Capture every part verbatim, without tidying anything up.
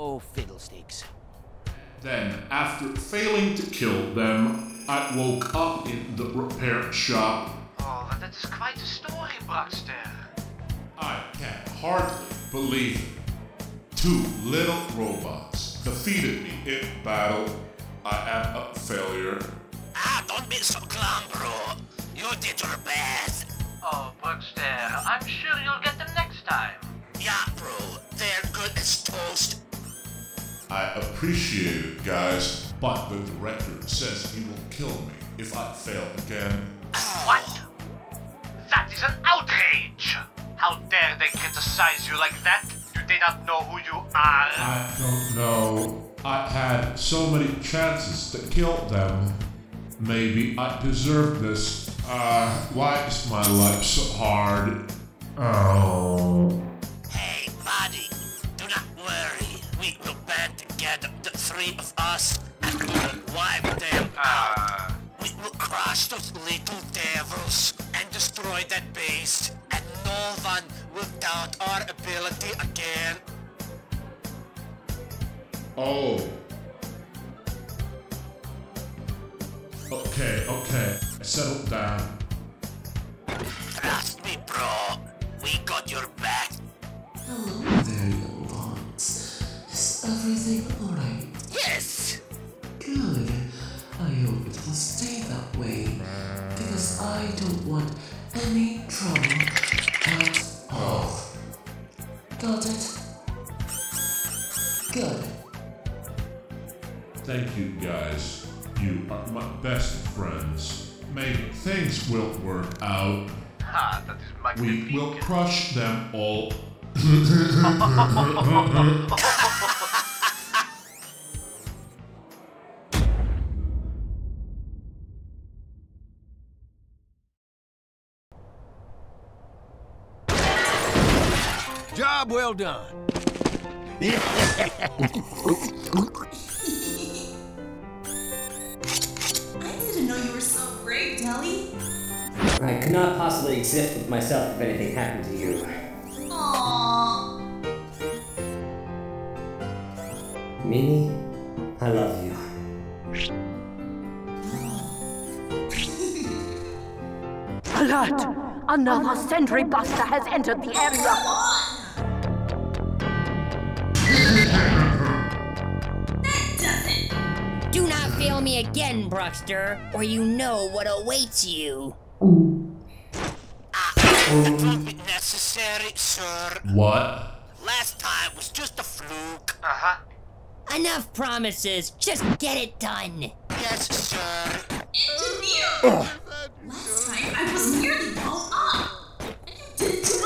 Oh, fiddlesticks. Then, after failing to kill them, I woke up in the repair shop. Oh, that is quite a story, Bruxter. I can hardly believe it. Two little robots defeated me in battle. I am a failure. Ah, don't be so glum, bro. You did your best. Oh, Bruxter, I'm sure you'll get them next time. Yeah, bro. They're good as toast. I appreciate it, guys, but the director says he will kill me if I fail again. What? That is an outrage! How dare they criticize you like that? You did not know who you are. I don't know. I had so many chances to kill them. Maybe I deserve this. Uh, why is my life so hard? Oh. Hey, buddy, do not worry. We will band together, the three of us, and we will wipe them out. We will crush those little devils and destroy that beast, and no one will doubt our ability again. Oh. Okay, okay. Settle down. Trust me, bro. We got your back. Hello there, young ones. Is everything alright? Yes! Good. I hope it will stay that way, because I don't want any trouble at all. Got it? Good. Thank you, guys. You are my best friends. Maybe things will work out. Ha, that is magnificent. We will crush them all. Job well done. I could not possibly exist with myself if anything happened to you. Aww. Mimi, I love you. Alert! Another sentry buster has entered the area! That doesn't! Do not fail me again, Bruxter, or you know what awaits you. It won't be necessary, sir. What? Last time was just a fluke. Uh-huh. Enough promises. Just get it done. Yes, sir. Engineer! Last time I was nearly blown up. And you didn't do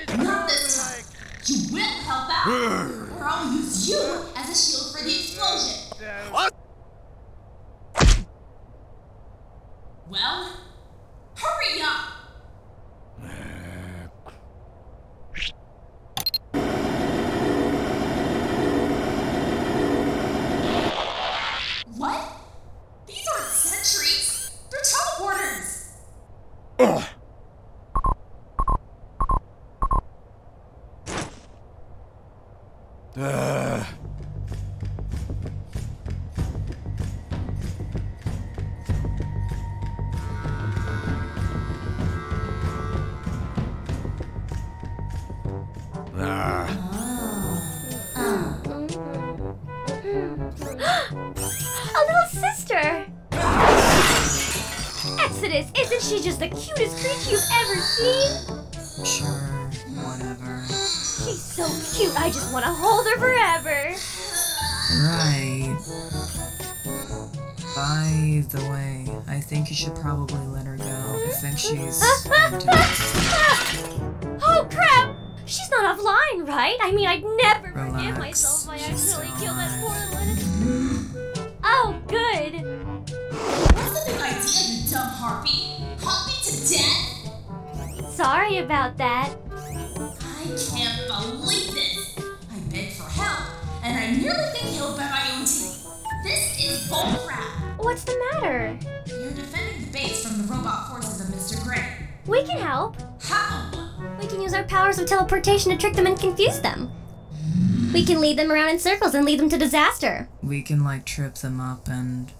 anything. Not this time. You will help out. Or I'll use you as a shield for the explosion. What? Well, hurry up. What? These aren't sentries! They're teleporters! Ugh. Uh. Exodus, isn't she just the cutest creature you've ever seen? Sure, whatever. She's so cute, I just want to hold her forever. Right. By the way, I think you should probably let her go. I think she's... Oh, crap! She's not offline, right? I mean, I'd never Relax. forgive myself if I accidentally so killed that poor little innocent. Oh, good. What's the big idea, you dumb harpy? Hunt me to death? Sorry about that. I can't believe this. I begged for help, and I nearly got killed by my own team. This is bullcrap. What's the matter? You're defending the base from the robot forces of Mister Gray. We can help. How? We can use our powers of teleportation to trick them and confuse them. We can lead them around in circles and lead them to disaster. We can, like, trip them up and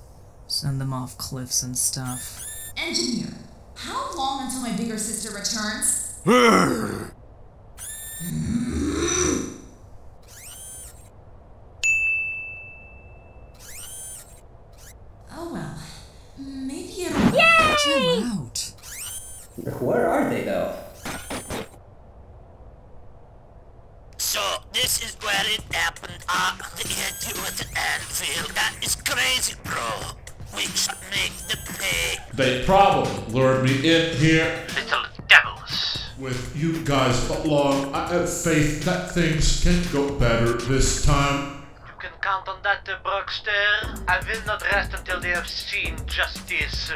send them off cliffs and stuff. Engineer, how long until my bigger sister returns? Oh well, maybe it'll... Yay! Chill out. Where are they, though? So, this is where it happened. Ah, uh, they hit you at the Endfield. That is crazy, bro. We should make the pay. They probably lured me in here. Little devils. With you guys along, I have faith that things can go better this time. You can count on that, uh, Bruxter. I will not rest until they have seen justice.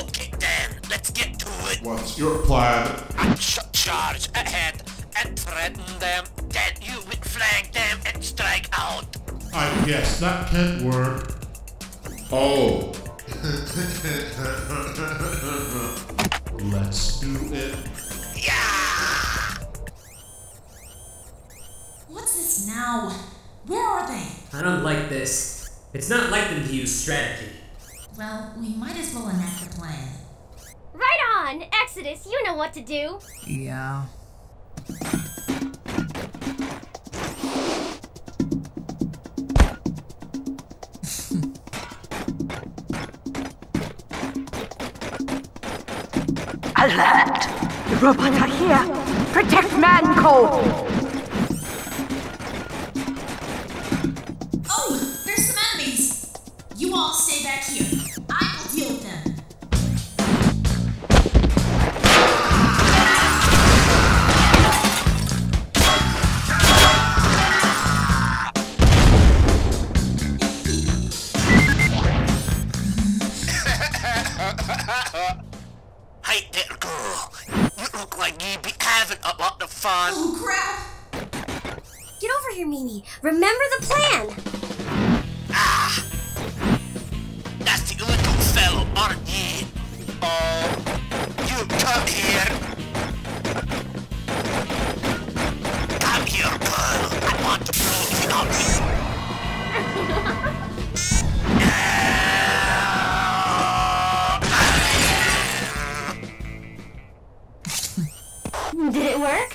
Okay then, let's get to it. What's your plan? I should charge ahead and threaten them. Then you would flank them and strike out. I guess that can work. Oh. Let's do it. Yeah! What's this now? Where are they? I don't like this. It's not like them to use strategy. Well, we might as well enact the plan. Right on! Exodus, you know what to do! Yeah. Alert! The robots are here! Protect Manko! Oh! There's some enemies! You all stay back here. I will deal with them. Oh, crap! Get over here, Mimi. Remember the plan! Ah! That's the little fellow, aren't you? Oh, you come here! Come here, girl! I want to blow you on you! Did it work?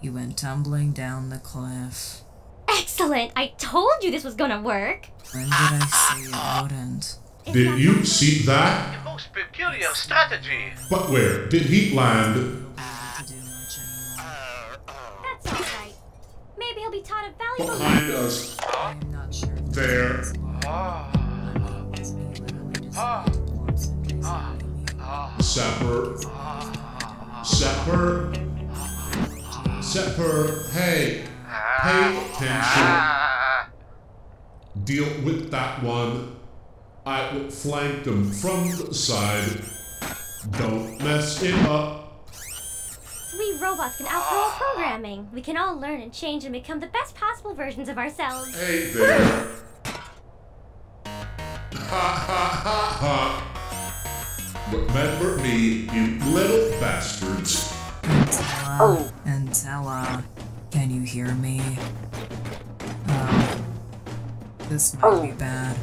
You went tumbling down the cliff. Excellent! I told you this was gonna work! When did I say it wouldn't? Did you see that? The most peculiar strategy! But where did he land? Uh, That's alright. Maybe he'll be taught a valuable lesson. Behind us. I'm not sure. There. Sapper. Sapper. Sepper, hey, pay attention. Deal with that one. I will flank them from the side. Don't mess it up. We robots can outgrow programming. We can all learn and change and become the best possible versions of ourselves. Hey there. Ha ha ha ha. Remember me, you little bastards. Entella, oh. Entella, can you hear me? Uh, this might oh. be bad.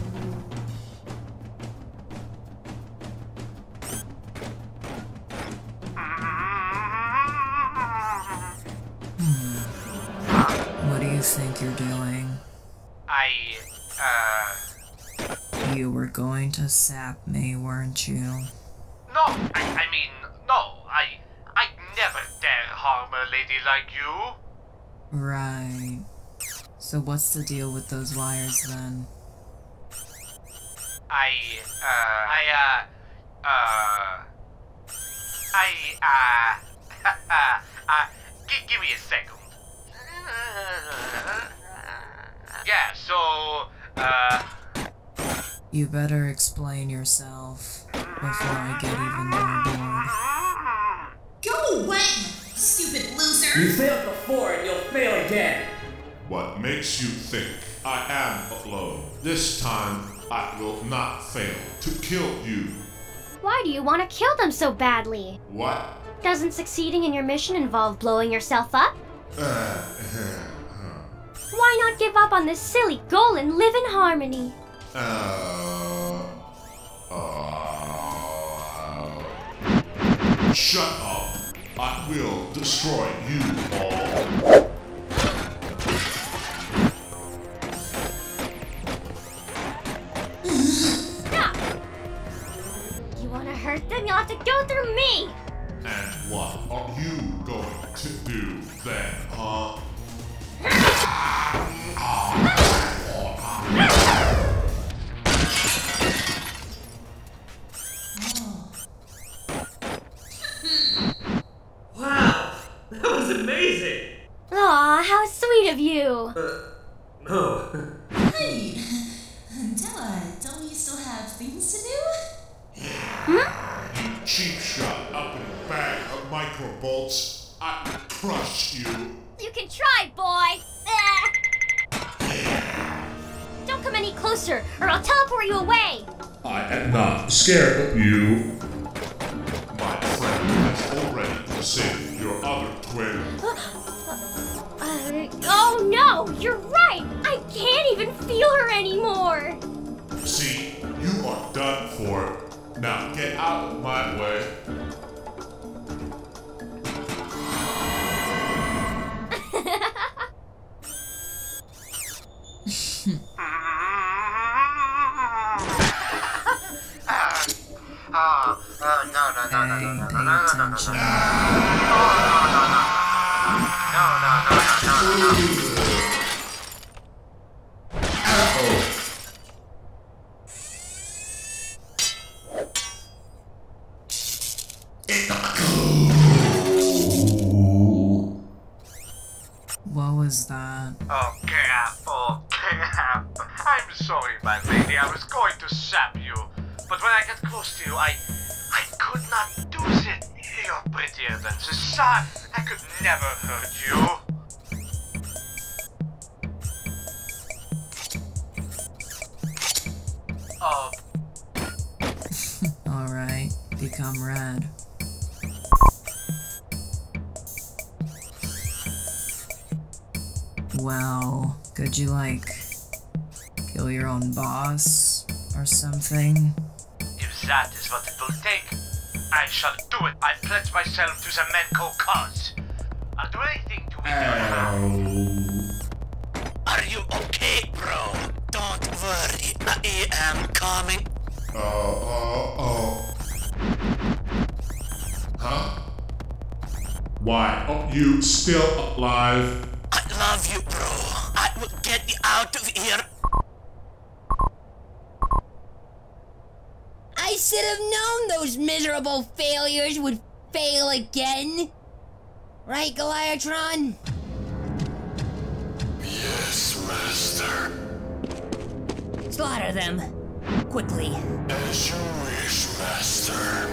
Hmm. What do you think you're doing? I, uh... You were going to sap me, weren't you? No, I, I mean, no, I... never dare harm a lady like you. Right. So what's the deal with those wires then? I, uh, I, uh, uh, I, uh, uh, g give me a second. Yeah, so, uh... You better explain yourself before I get even more bored. Go away, you stupid loser! You failed before and you'll fail again! What makes you think I am alone? This time, I will not fail to kill you. Why do you want to kill them so badly? What? Doesn't succeeding in your mission involve blowing yourself up? Uh, Why not give up on this silly goal and live in harmony? Uh, uh, shut up. I will destroy you all. Stop! You want to hurt them? You'll have to go through me! And what are you going to do then, huh? Wow, that was amazing! Aw, how sweet of you! Uh, no. Hey, Entella, don't you still have things to do? Hmm? You cheap shot up in a bag of microbolts. I will crush you. You can try, boy! Don't come any closer, or I'll teleport you away! I am not scared of you. My friend has already saved your other twin. Uh, uh, oh no, you're right! I can't even feel her anymore! See, you are done for. Now get out of my way. What was that? Oh, crap. Oh, crap. I'm sorry, my lady. I was going to sap you. But when I got close to you, I... I could not do it. You're prettier than the sun. I could never hurt you. Oh. Alright. Become red. Wow, could you, like, kill your own boss or something? If that is what it will take, I shall do it. I pledge myself to the Menko cause. I'll do anything to win. Are you okay, bro? Don't worry, I am coming. Oh, oh, oh. Huh? Why are you still alive? I love you, bro. I will get you out of here. I should have known those miserable failures would fail again. Right, Goliatron? Yes, Master. Slaughter them. Quickly. As you wish, Master.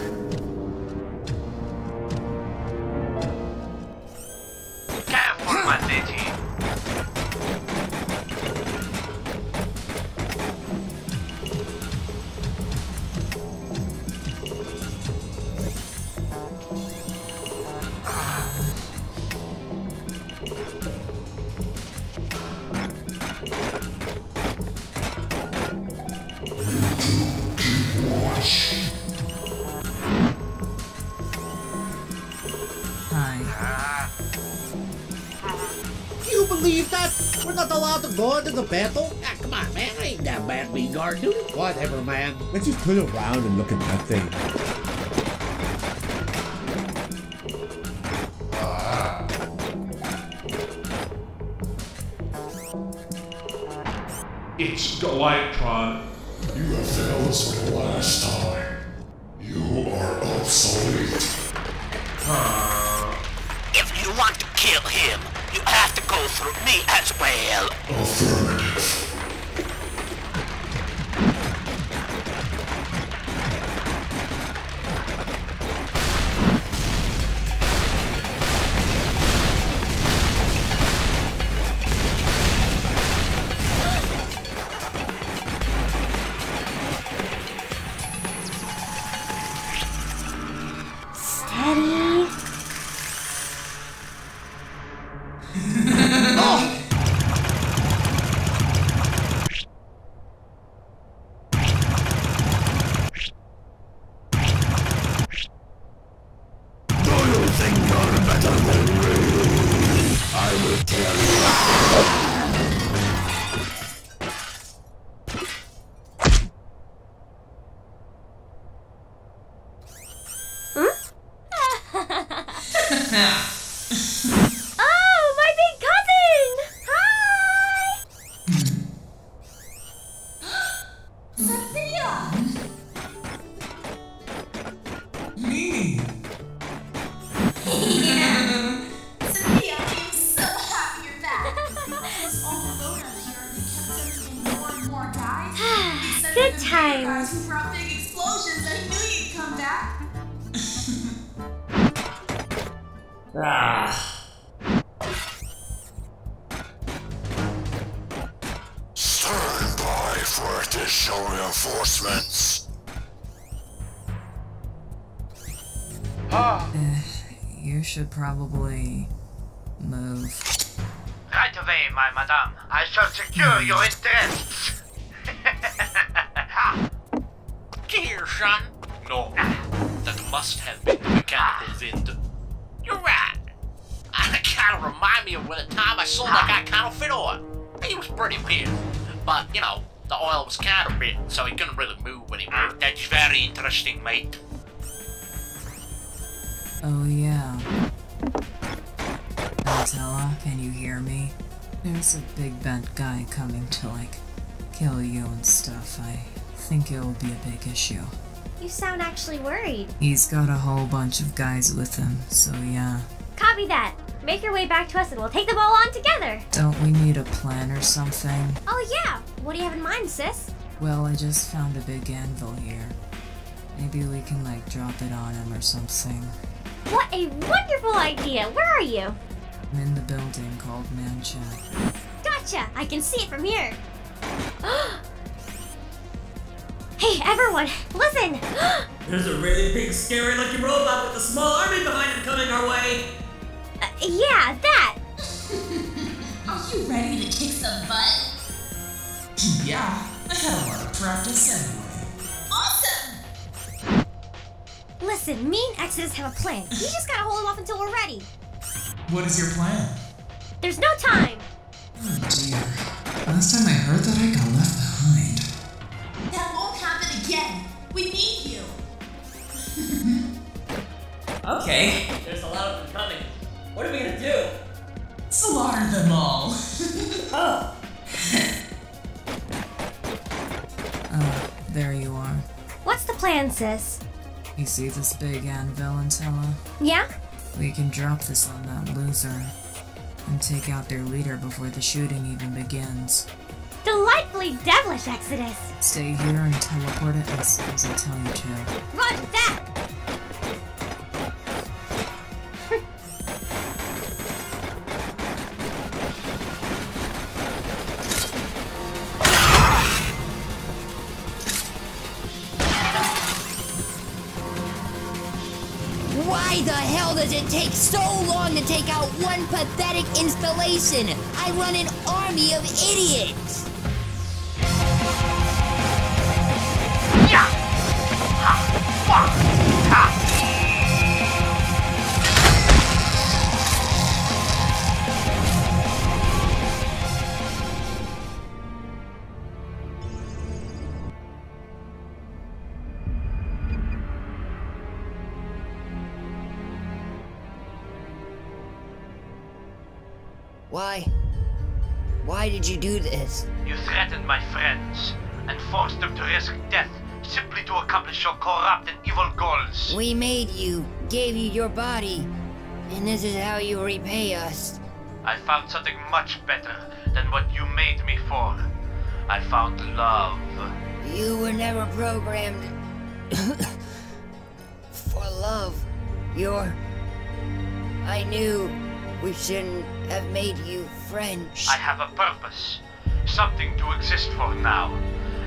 Go into the battle? Ah, come on, man. I ain't that bad being guard duty. Whatever, man. Let's just turn around and look at that thing. Ah. It's Goliatron. You have failed us for the last time. You are obsolete. Ah. If you want to kill him, you have to go through me as well. Affirmative. Oh, my big cousin! Hi! Sophia! Mimi! Yeah. Sophia, I'm so happy you're back. It's all alone up here. We kept sending more and more guys. Good times. Guys who brought big explosions. I knew you'd come back. Ah. Stand by for additional reinforcements. Ah. You should probably move. Right away, my madame. I shall secure your interests. Dear son. No. That must have been the mechanical wind. You're right. It kind of remind me of when the time I sold that guy counterfeit oil. He was pretty weird, but you know, the oil was counterfeit, so he couldn't really move anymore. That's very interesting, mate. Oh yeah. Entella, can you hear me? There's a big bent guy coming to like kill you and stuff. I think it will be a big issue. You sound actually worried. He's got a whole bunch of guys with him, so yeah. Copy that. Make your way back to us and we'll take them all on together. Don't we need a plan or something? Oh yeah. What do you have in mind, sis? Well, I just found a big anvil here. Maybe we can like drop it on him or something. What a wonderful idea. Where are you? I'm in the building called Mansion. Gotcha. I can see it from here. Hey, everyone, listen! There's a really big, scary looking robot with a small army behind him coming our way! Uh, yeah, that! Are you ready to kick some butt? Yeah, I had a lot of practice anyway. Awesome! Listen, me and Exodus have a plan. You just gotta hold him off until we're ready. What is your plan? There's no time! Oh dear. Last time I heard that, I got left behind. That won't happen again. We need you. Okay. There's a lot of them coming. What are we gonna do? Slaughter them all. Oh. uh, there you are. What's the plan, sis? You see this big anvil, Entella? Yeah? We can drop this on that loser and take out their leader before the shooting even begins. Delightfully devilish, Exodus! Stay here and teleport it as soon as I tell you to. Roger that! Why the hell does it take so long to take out one pathetic installation? I run an army of idiots! Why? Why did you do this? You threatened my friends and forced them to risk death simply to accomplish your corrupt and evil goals. We made you, gave you your body, and this is how you repay us. I found something much better than what you made me for. I found love. You were never programmed for love. You're... I knew we shouldn't have made you friends. I have a purpose, something to exist for now.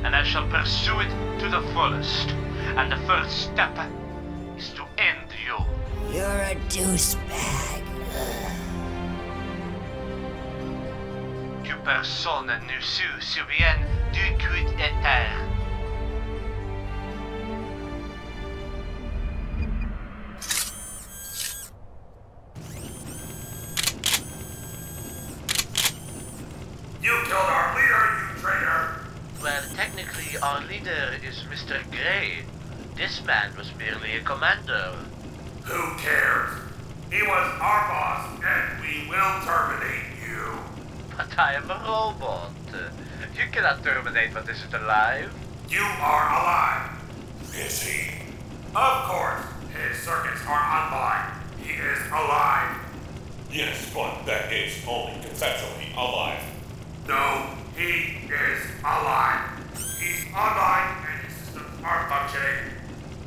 And I shall pursue it to the fullest. And the first step is to end you. You're a douchebag. Que personne ne se souvienne du quid était. You killed our leader, you traitor! Well, technically, our leader is Mister Gray. This man was merely a commander. Who cares? He was I am a robot. You cannot terminate what isn't alive. You are alive. Is he? Of course. His circuits are online. He is alive. Yes, but that is only conceptually alive. No, he is alive. He's online and his systems are functioning.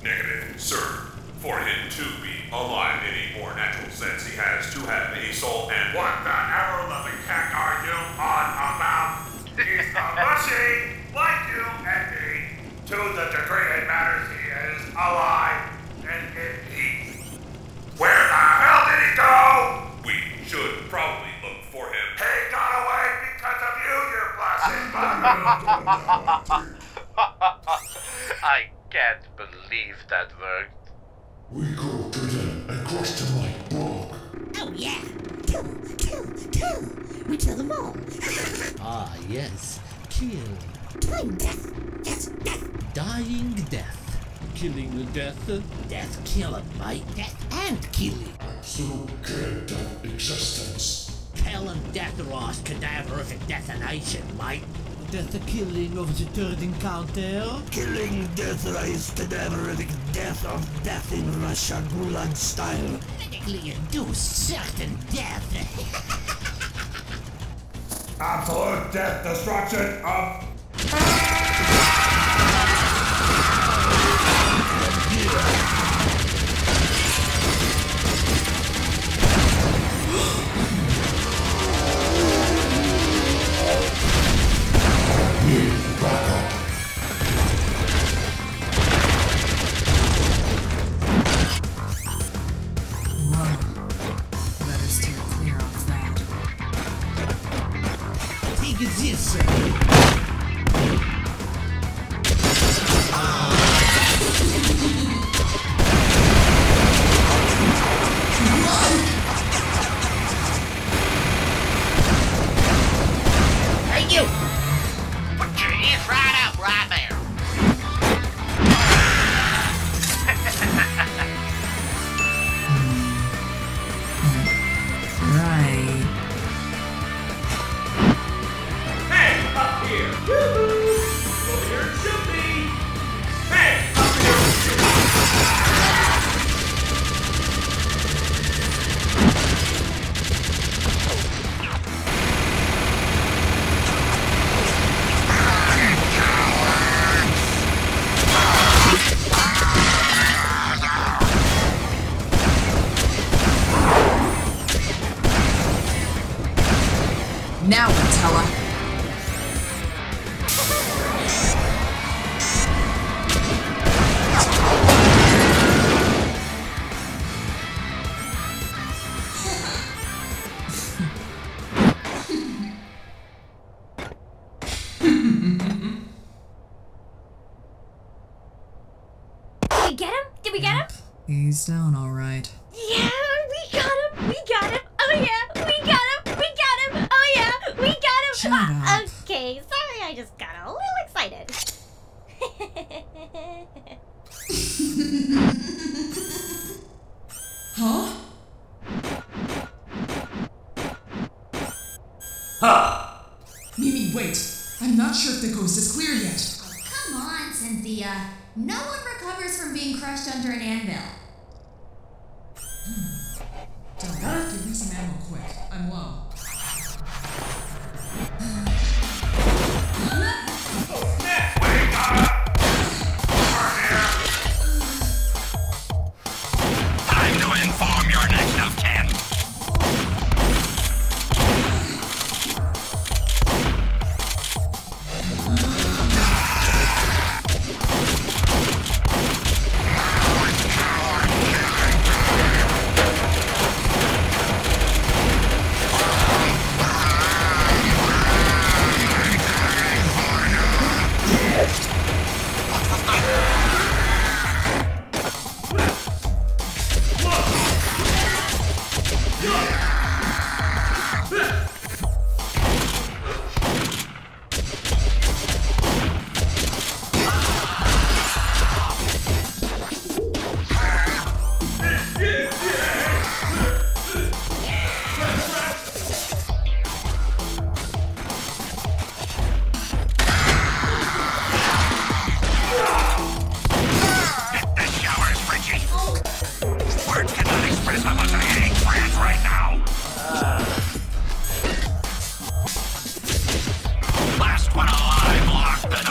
Negative, sir. For him to be alive in a more natural sense, he has to have a soul and... What the ever-loving heck are you on about? He's a machine, like you and me. To the degree it matters, he is alive and in peace. Where the hell did he go? We should probably look for him. He got away because of you, you blessed mother. I can't believe that worked. We go to them and crush them like dog. Oh yeah! Kill, kill, kill! We kill them all! Ah yes, kill. Killing death! Yes, death! Dying death. Killing the death. Death killer, mate. Death and killing. Absolute character existence. Killing death last cadaverific detonation, mate. Death killing of the third encounter. Killing death race cadaveric death of death in Russia Gulag style. Medically induced certain death. Absolute death destruction of Now, Entella. Did we get him? Did we get him? He's down all right. Yeah, we got him. We got him. Oh, yeah. We got him. Uh, okay, sorry, I just got a little excited. Huh? Huh? Mimi, wait. I'm not sure if the coast is clear yet. Oh, come on, Cynthia. No one recovers from being crushed under an anvil. Hmm. Della, give me some ammo quick. I'm low. prism is hating France right now! Uh. Last one alive, lock the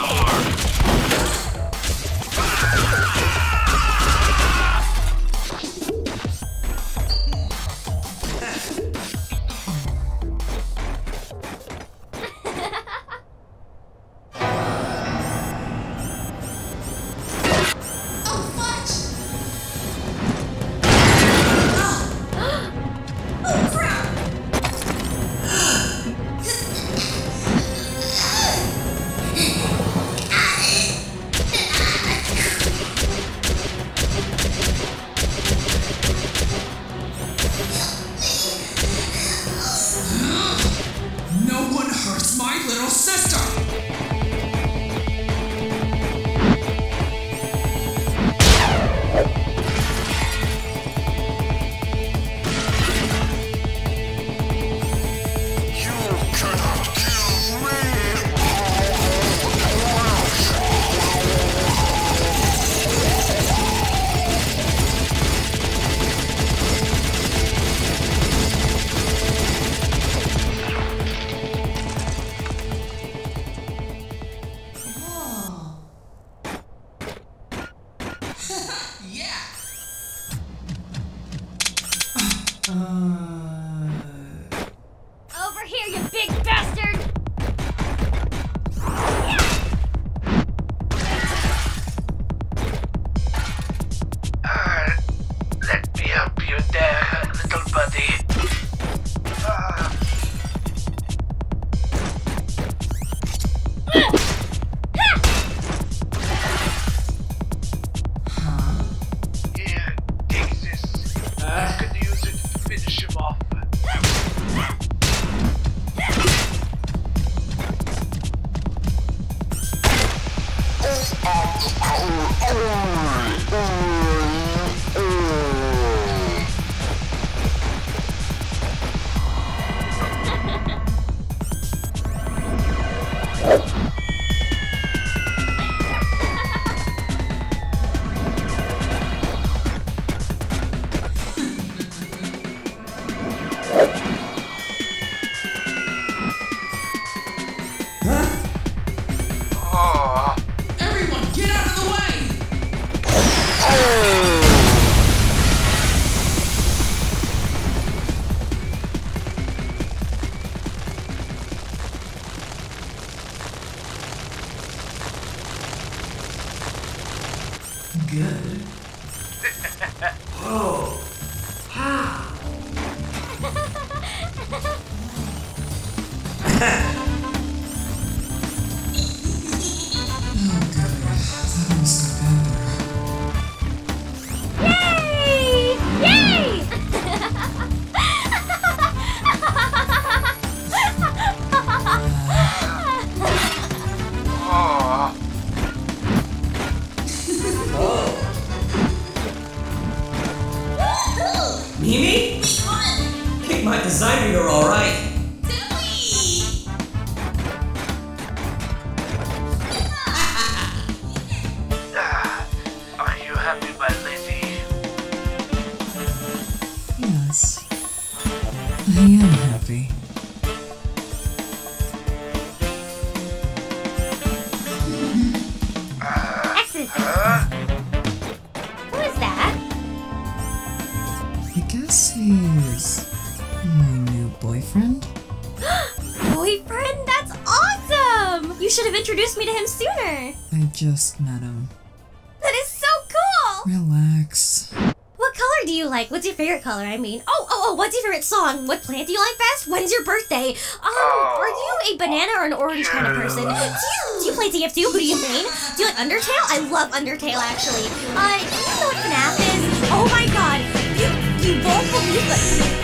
Just met him. That is so cool! Relax. What color do you like? What's your favorite color? I mean, oh, oh, oh, what's your favorite song? What plant do you like best? When's your birthday? Um, oh, are you a banana or an orange yeah. kind of person? Do you, do you play T F two? Who do you mean? Do you like Undertale? I love Undertale, actually. Uh, do you know what FNAF is? Oh my god, you, you won't believe it.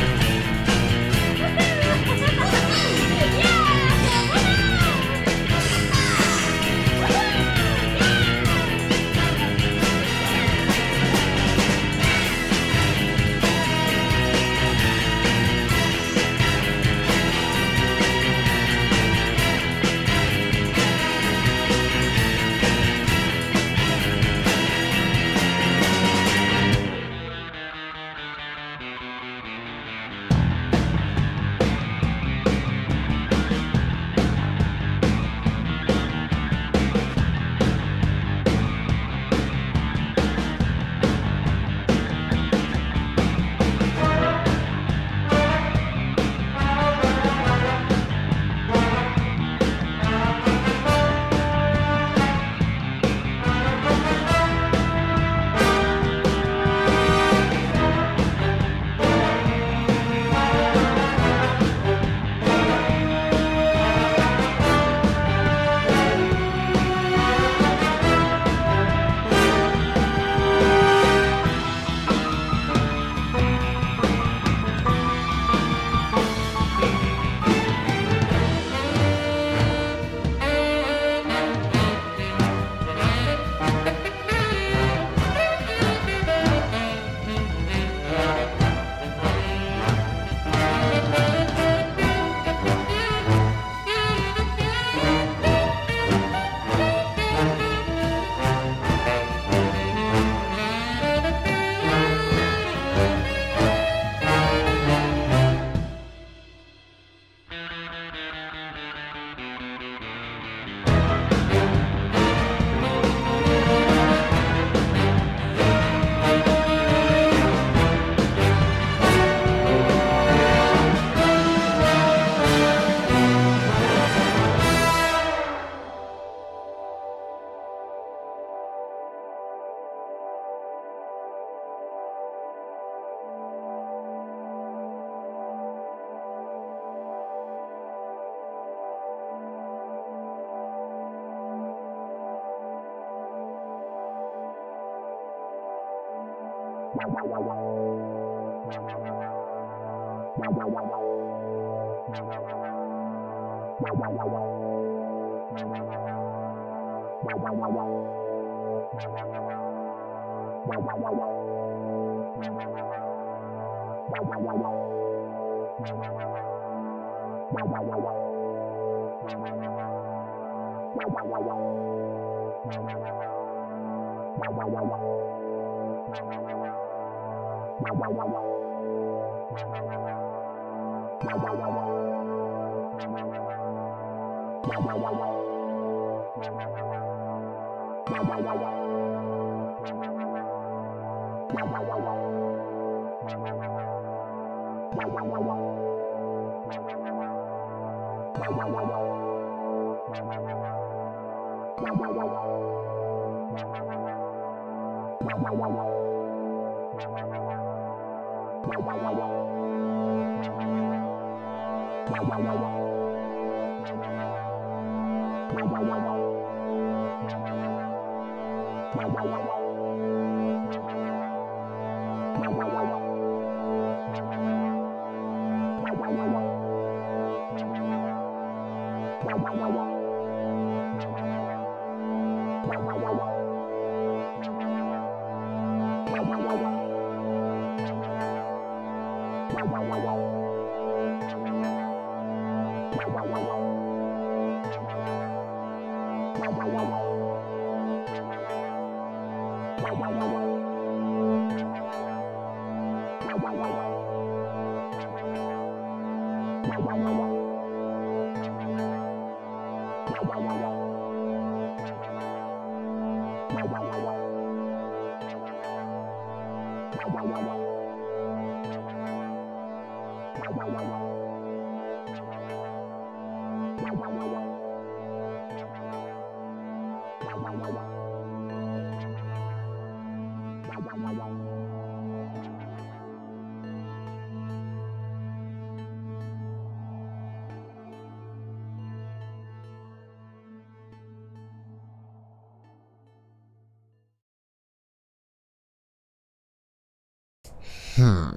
Hmm.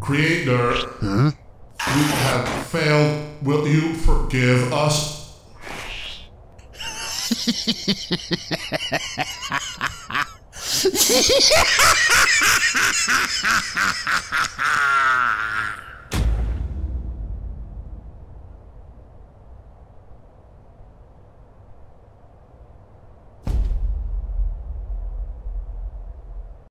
Creator, huh? We have failed. Will you forgive us?